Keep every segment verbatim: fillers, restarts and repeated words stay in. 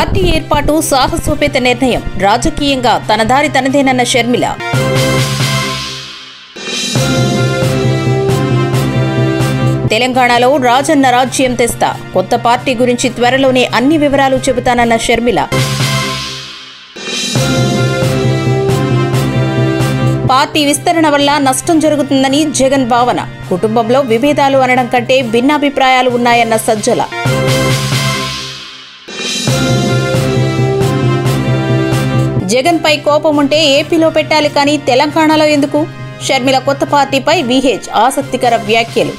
Party ఏర్పాటు సాహసోపేత నిర్ణయం, రాజకీయంగా తనదారి తనదేనన్న షర్మిల. తెలంగాణలో రాజన్న రాజ్యం తెస్తా, కొత్త పార్టీ గురించి త్వరలోనే అన్ని వివరాలు చెబుతానన్న షర్మిల. పార్టీ విస్తరణ వల్ల నష్టం జరుగుతుందని జగన్ భావన, కుటుంబంలో విభేదాలు అనడం కంటే భిన్నాభిప్రాయాలు ఉన్నాయన్న సజ్జల. జగన్పై కోపం ఉంటే ఏపీలో పెట్టాలి కానీ తెలంగాణలో ఎందుకు? షర్మిల కొత్త పార్టీపై విహెచ్ ఆసక్తికర వ్యాఖ్యలు.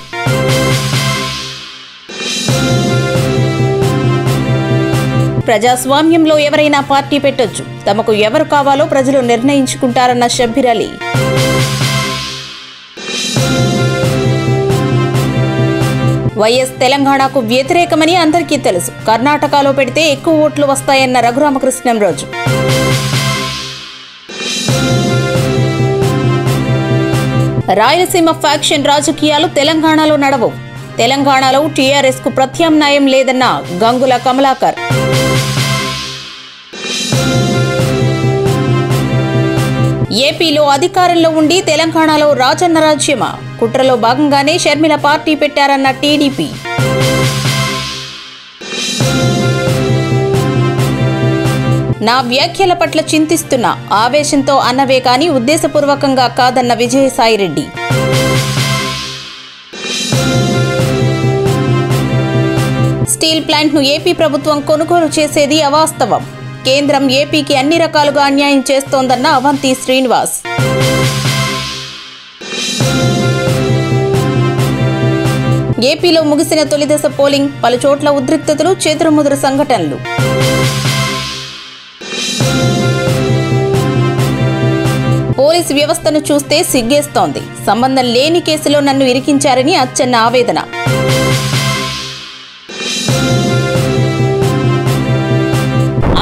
ప్రజాస్వామ్యంలో ఎవరైనా పార్టీ పెట్టొచ్చు, తమకు ఎవరు కావాలో ప్రజలు నిర్ణయించుకుంటారన్న షబ్బీర్ అలీ. వైఎస్ తెలంగాణకు వ్యతిరేకమని అందరికీ తెలుసు, కర్ణాటకలో పెడితే ఎక్కువ ఓట్లు వస్తాయన్న రఘురామకృష్ణంరాజు. రాయలసీమ ఫ్యాక్షన్ రాజకీయాలు తెలంగాణలో నడవవు, తెలంగాణలో టీఆర్ఎస్ కు ప్రత్యామ్నాయం లేదన్న గంగుల కమలాకర్. ఏపీలో అధికారంలో ఉండి తెలంగాణలో రాజన్న రాజ్యమా, కుట్రలో భాగంగానే షర్మిల పార్టీ పెట్టారన్న టీడీపీ. నా వ్యాఖ్యల పట్ల చింతిస్తున్నా, ఆవేశంతో అన్నవే కానీ ఉద్దేశపూర్వకంగా కాదన్న విజయసాయిరెడ్డి. స్టీల్ ప్లాంట్ను ఏపీ ప్రభుత్వం కొనుగోలు చేసేది అవాస్తవం, కేంద్రం ఏపీకి అన్ని రకాలుగా అన్యాయం చేస్తోందన్న అవంతి శ్రీనివాస్. ఏపీలో ముగిసిన తొలిదశ పోలింగ్, పలుచోట్ల ఉద్రిక్తతలు, చేతురుముదురు సంఘటనలు. పోలీసు వ్యవస్థను చూస్తే సిగ్గేస్తోంది, సంబంధం లేని కేసులో నన్ను ఇరికించారని అచ్చన్న ఆవేదన.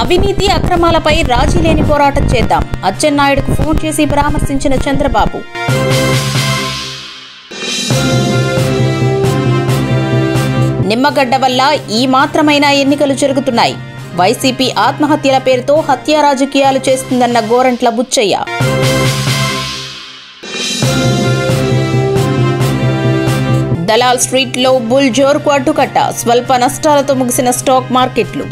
అవినీతి అక్రమాలపై రాజీ లేని పోరాటం చేద్దాం, అచ్చెన్నాయుడుకు ఫోన్ చేసి పరామర్శించిన చంద్రబాబు. నిమ్మగడ్డ వల్ల ఈ మాత్రమైన ఎన్నికలు జరుగుతున్నాయి, వైసీపీ ఆత్మహత్యల పేరుతో హత్యా రాజకీయాలు చేస్తుందన్న గోరంట్ల బుచ్చయ్య. దలాల్ స్ట్రీట్లో బుల్ జోరుకు అడ్డుకట్ట, స్వల్ప నష్టాలతో ముగిసిన స్టాక్ మార్కెట్లు.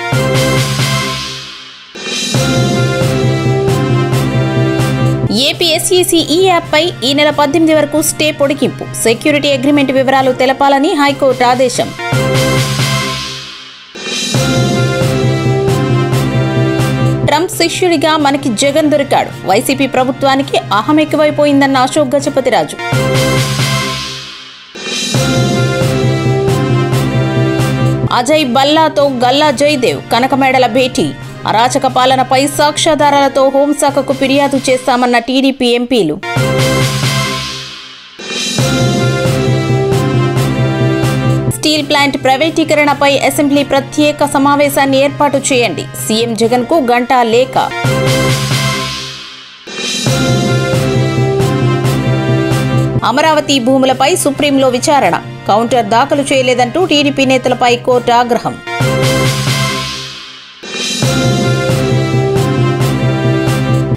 ఏపీ ఎస్ఈసీ ఈ యాప్పై ఈ నెల పద్దెనిమిది వరకు స్టే పొడిగింపు, సెక్యూరిటీ అగ్రిమెంట్ వివరాలు తెలపాలని హైకోర్టు ఆదేశం. ట్రంప్ శిష్యుడిగా మనకి జగన్ దొరికాడు, వైసీపీ ప్రభుత్వానికి అహం ఎక్కువైపోయిందన్న అశోక్ గజపతిరాజు. అజయ్ బల్లాతో గల్లా జయదేవ్, కనకమేడల భేటీ, అరాచక పాలనపై సాక్ష్యాధారాలతో హోంశాఖకు ఫిర్యాదు చేస్తామన్న టీడీపీ ఎంపీలు. స్టీల్ ప్లాంట్ ప్రైవేటీకరణపై అసెంబ్లీ ప్రత్యేక సమావేశాన్ని ఏర్పాటు చేయండి, సీఎం జగన్ కు గంటా లేఖ. అమరావతి భూములపై సుప్రీంలో విచారణ, కౌంటర్ దాఖలు చేయలేదంటూ టీడీపీ నేతలపై కోర్టు ఆగ్రహం.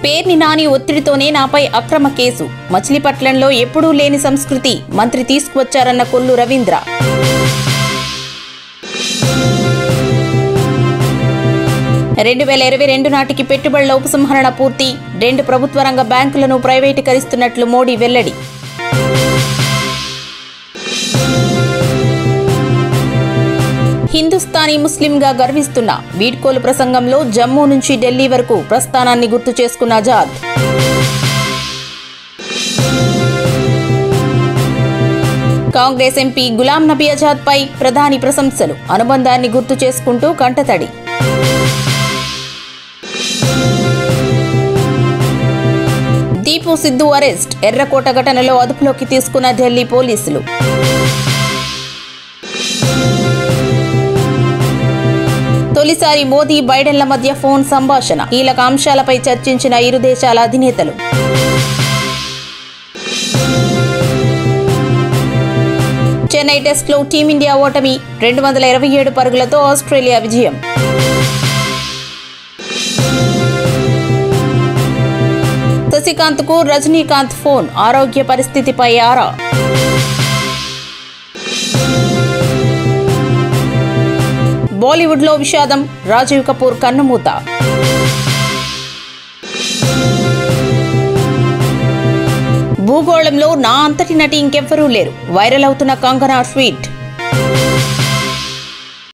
పేర్ని నాని ఒత్తిడితోనే నాపై అక్రమ కేసు, మచిలీపట్నంలో ఎప్పుడూ లేని సంస్కృతి మంత్రి తీసుకువచ్చారన్న కొల్లు రవీంద్ర. రెండు వేల ఇరవై రెండు నాటికి పెట్టుబడుల ఉపసంహరణ పూర్తి, రెండు ప్రభుత్వ రంగ బ్యాంకులను ప్రైవేటీకరిస్తున్నట్లు మోడీ వెల్లడి. హిందుస్థానీ ముస్లింగా గర్విస్తున్న వీడ్కోలు ప్రసంగంలో జమ్మూ నుంచి ఢిల్లీ వరకు ప్రస్థానాన్ని గుర్తు చేసుకున్న ఆజాద్. కాంగ్రెస్ ఎంపీ గులాం నబీ ఆజాద్ పై ప్రధాని ప్రశంసలు, అనుబంధాన్ని గుర్తు చేసుకుంటూ కంటతడి. దీపు సిద్ధు అరెస్ట్, ఎర్రకోట ఘటనలో అదుపులోకి తీసుకున్న ఢిల్లీ పోలీసులు. తొలిసారి మోదీ బైడెన్ల మధ్య ఫోన్ సంభాషణ, కీలక అంశాలపై చర్చించిన ఇరు దేశాల అధినేతలు. చెన్నై టెస్ట్లో టీమిండియా ఓటమి, రెండు వందల ఇరవై ఏడు పరుగులతో ఆస్ట్రేలియా విజయం. శశికాంత్ కు రజనీకాంత్ ఫోన్, ఆరోగ్య పరిస్థితిపై ఆరా. బాలీవుడ్లో విషాదం, రాజీవ్ కపూర్ కన్నుమూత. భూగోళంలో నా అంతటి నటి ఇంకెవ్వరూ లేరు, వైరల్ అవుతున్న కంగనా ట్వీట్.